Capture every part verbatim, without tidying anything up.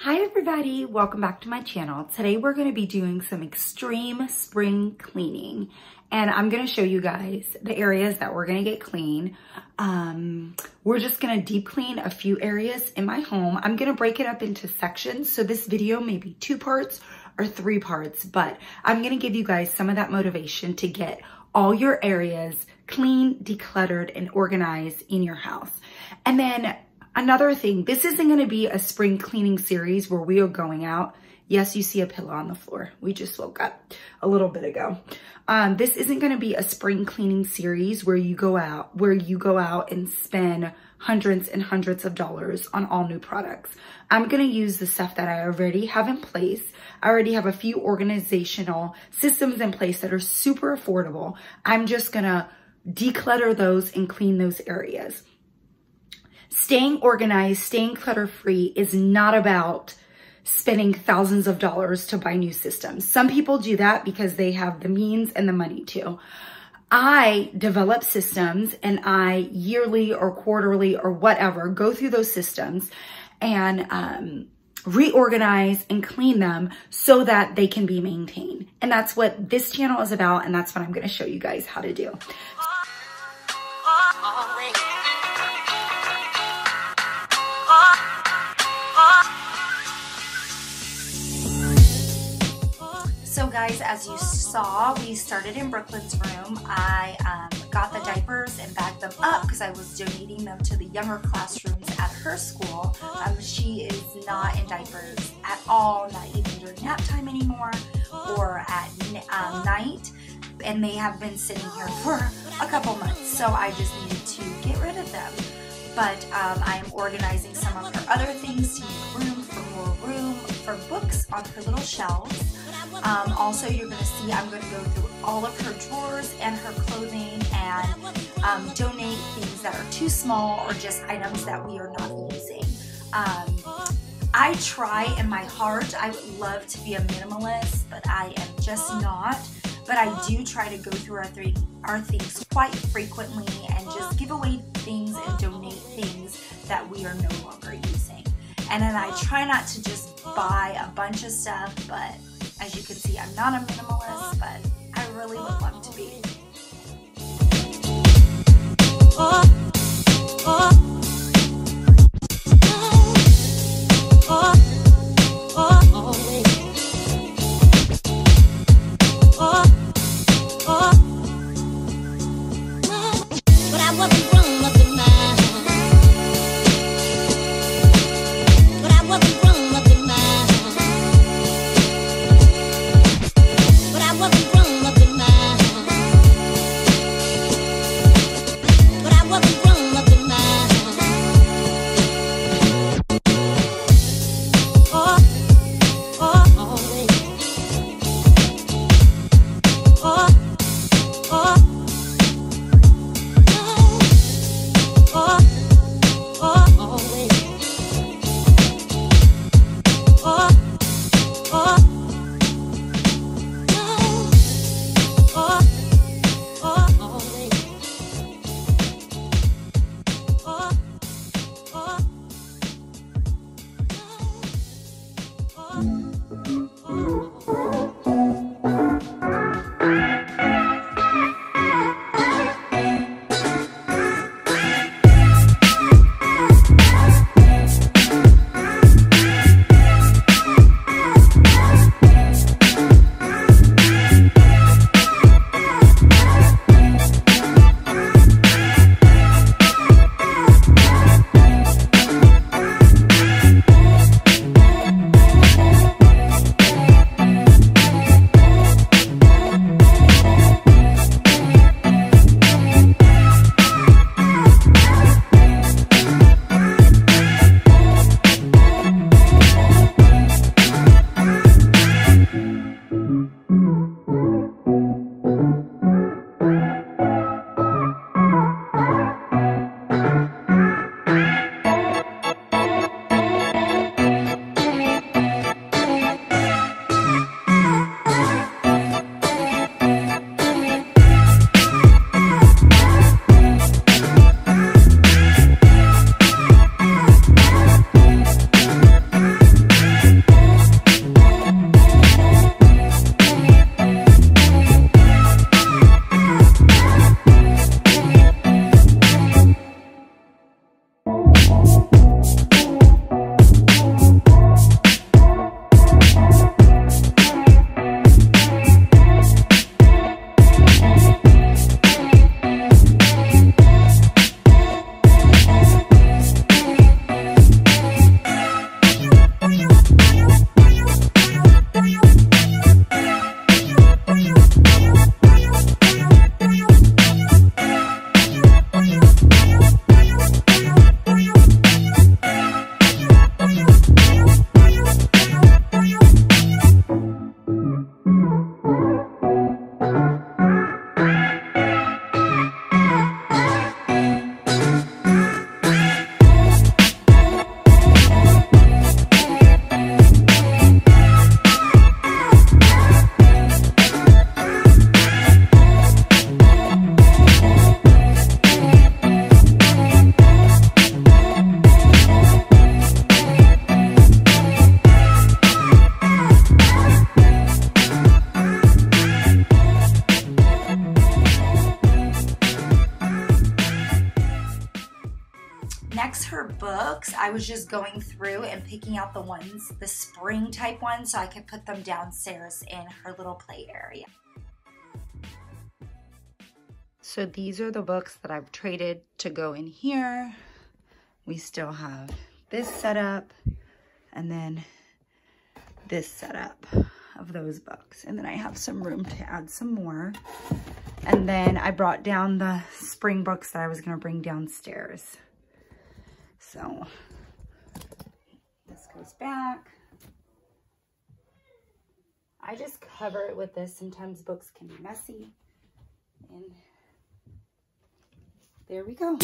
Hi everybody, welcome back to my channel. Today we're going to be doing some extreme spring cleaning and I'm going to show you guys the areas that we're going to get clean. Um, we're just going to deep clean a few areas in my home. I'm going to break it up into sections, so this video may be two parts or three parts, but I'm going to give you guys some of that motivation to get all your areas clean, decluttered, and organized in your house. And then another thing, this isn't going to be a spring cleaning series where we are going out. Yes, you see a pillow on the floor. We just woke up a little bit ago. Um, this isn't going to be a spring cleaning series where you go out, where you go out and spend hundreds and hundreds of dollars on all new products. I'm going to use the stuff that I already have in place. I already have a few organizational systems in place that are super affordable. I'm just going to declutter those and clean those areas. Staying organized, staying clutter-free is not about spending thousands of dollars to buy new systems. Some people do that because they have the means and the money to. I develop systems and I yearly or quarterly or whatever go through those systems and um, reorganize and clean them so that they can be maintained. And that's what this channel is about, and that's what I'm going to show you guys how to do. So guys, as you saw, we started in Brooklyn's room. I um, got the diapers and bagged them up because I was donating them to the younger classrooms at her school. Um, she is not in diapers at all, not even during nap time anymore or at um, night. And they have been sitting here for a couple months, so I just needed to get rid of them. But um, I am organizing some of her other things to make room for more room for books on her little shelves. Um, also, you're going to see I'm going to go through all of her drawers and her clothing and um, donate things that are too small or just items that we are not using. Um, I try in my heart, I would love to be a minimalist, but I am just not. But I do try to go through our, three, our things quite frequently and just give away things and donate things that we are no longer using. And then I try not to just buy a bunch of stuff, but as you can see, I'm not a minimalist, but I really would love to be. I was just going through and picking out the ones, the spring type ones, so I could put them downstairs in her little play area. So these are the books that I've traded to go in here. We still have this setup and then this setup of those books. And then I have some room to add some more. And then I brought down the spring books that I was gonna bring downstairs. So this goes back. I just cover it with this. Sometimes books can be messy. And there we go.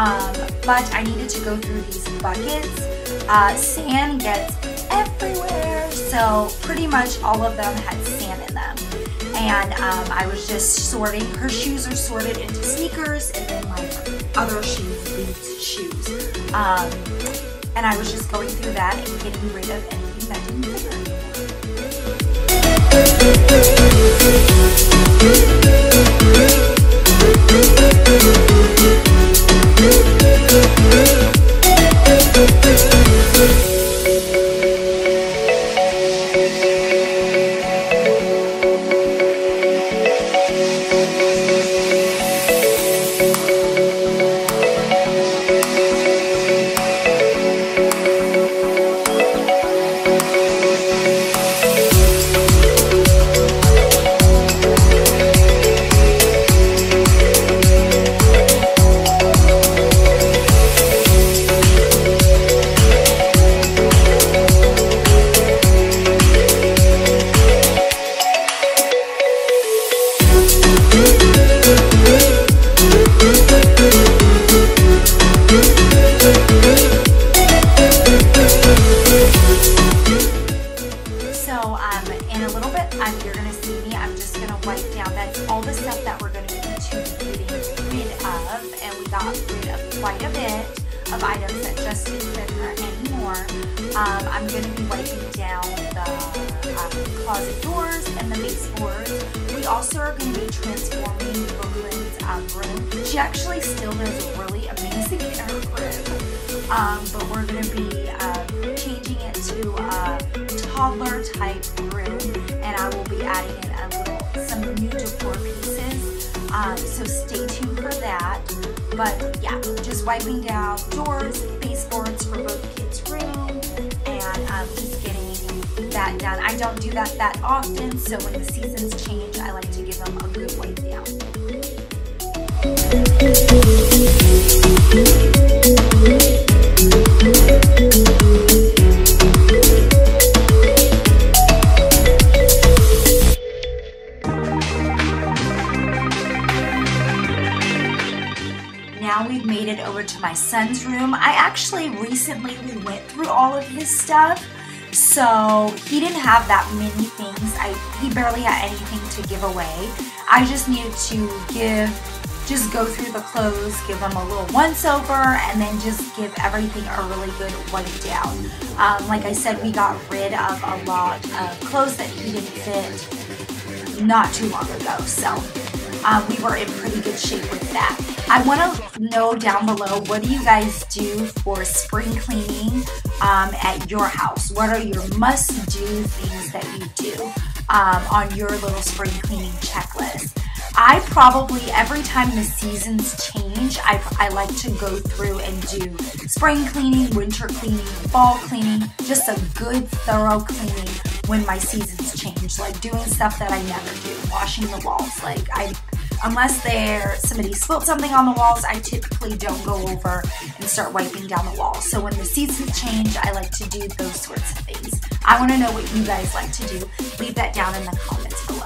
Um, but I needed to go through these buckets. Uh, sand gets everywhere, so pretty much all of them had sand in them. And um, I was just sorting. Her shoes are sorted into sneakers, and then like other shoes, these shoes. Um, and I was just going through that and getting rid of anything that didn't fit her anymore. Um, but we're going to be uh, changing it to a toddler type room, and I will be adding in a little, some new decor pieces, um, so stay tuned for that. But yeah, just wiping down doors, baseboards for both kids' room, and um, just getting that done. I don't do that that often, so when the seasons change, I like to give them a good wipe down. To my son's room. I actually recently we went through all of his stuff, so he didn't have that many things. I he barely had anything to give away. I just needed to give just go through the clothes, give them a little once over, and then just give everything a really good wipe down. Um, like I said, we got rid of a lot of clothes that he didn't fit not too long ago, so um, we were in pretty good shape with that. I want to know down below, what do you guys do for spring cleaning um, at your house? What are your must-do things that you do um, on your little spring cleaning checklist? I probably, every time the seasons change, I, I like to go through and do spring cleaning, winter cleaning, fall cleaning, just a good thorough cleaning when my seasons change, like doing stuff that I never do, washing the walls. Like I, unless there somebody spilled something on the walls, I typically don't go over and start wiping down the walls. So when the seasons change, I like to do those sorts of things. I want to know what you guys like to do. Leave that down in the comments below.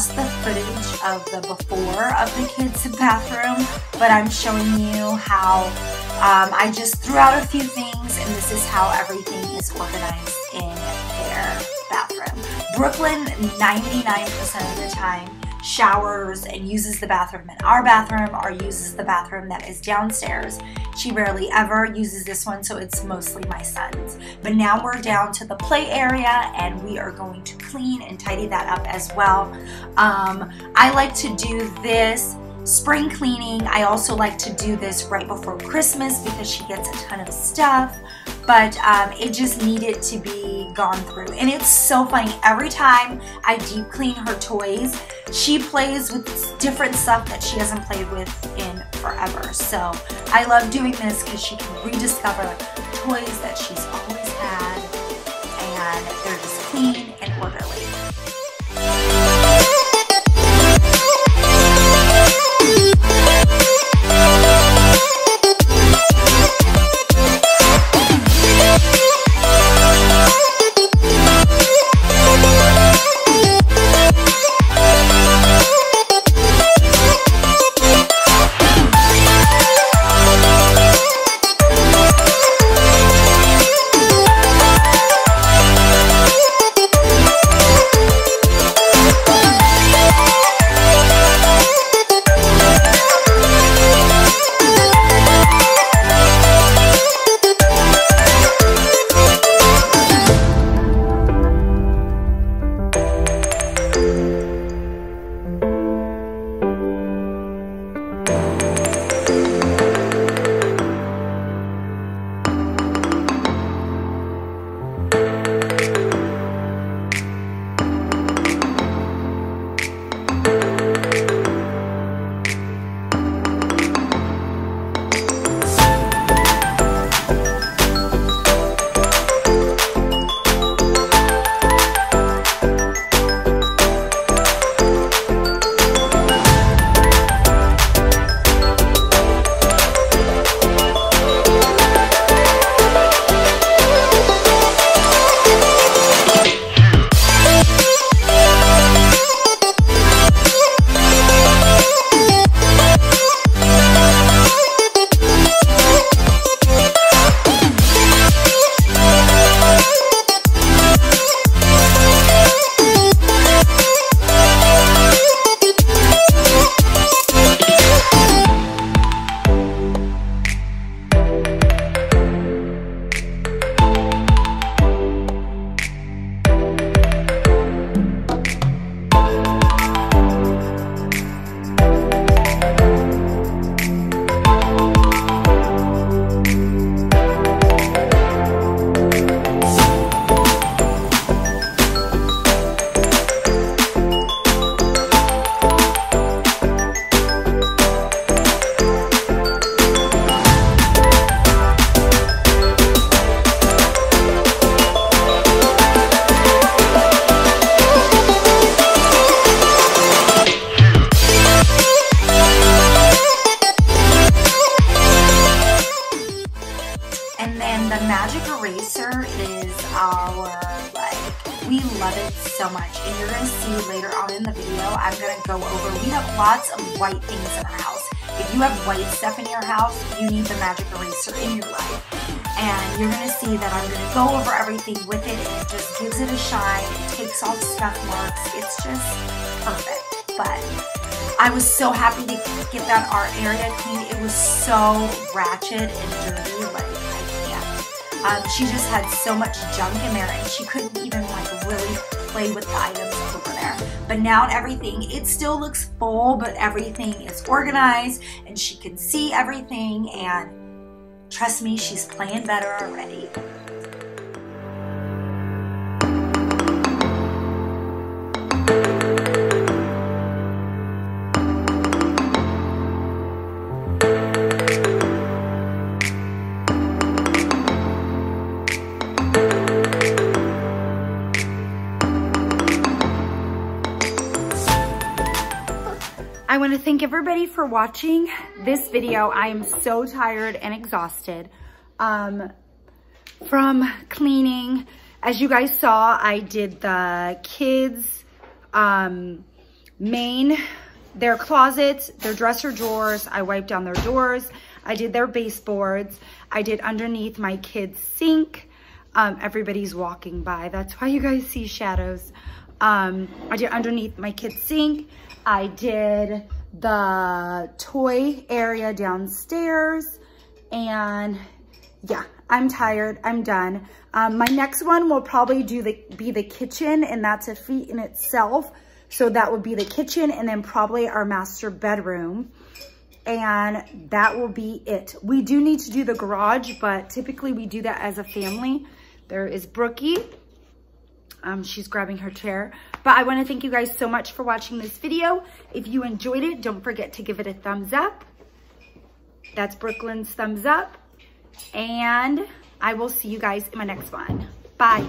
The footage of the before of the kids' bathroom, but I'm showing you how um, I just threw out a few things, and this is how everything is organized in their bathroom. Brooklyn, ninety-nine percent of the time, showers and uses the bathroom in our bathroom, or uses the bathroom that is downstairs. She rarely ever uses this one, so it's mostly my son's. But now we're down to the play area, and we are going to clean and tidy that up as well. Um, I like to do this spring cleaning. I also like to do this right before Christmas because she gets a ton of stuff, but um, it just needed to be gone through. And it's so funny, every time I deep clean her toys, she plays with different stuff that she hasn't played with in forever. So I love doing this because she can rediscover toys that she's always had, and they're just clean and orderly. love it so much. And you're going to see later on in the video, I'm going to go over, we have lots of white things in our house. If you have white stuff in your house, you need the magic eraser in your life. And you're going to see that I'm going to go over everything with it, and it just gives it a shine. It takes all the scuff marks. It's just perfect. But I was so happy to get that art area clean. It was so ratchet and dirty, like I can't. Um, she just had so much junk in there, and she couldn't even like really play with the items over there. But now and everything, it still looks full, but everything is organized, and she can see everything. And trust me, she's playing better already. I want to thank everybody for watching this video. I am so tired and exhausted um, from cleaning. As you guys saw, I did the kids' um, main, their closets, their dresser drawers. I wiped down their drawers. I did their baseboards. I did underneath my kids' sink. Um, everybody's walking by. That's why you guys see shadows. Um, I did underneath my kids' sink. I did the toy area downstairs, and yeah, I'm tired. I'm done. Um, my next one will probably do the, be the kitchen, and that's a feat in itself. So that would be the kitchen, and then probably our master bedroom, and that will be it. We do need to do the garage, but typically we do that as a family. There is Brookie. Um, she's grabbing her chair. But I want to thank you guys so much for watching this video. If you enjoyed it, don't forget to give it a thumbs up. That's Brooklyn's thumbs up. And I will see you guys in my next one. Bye.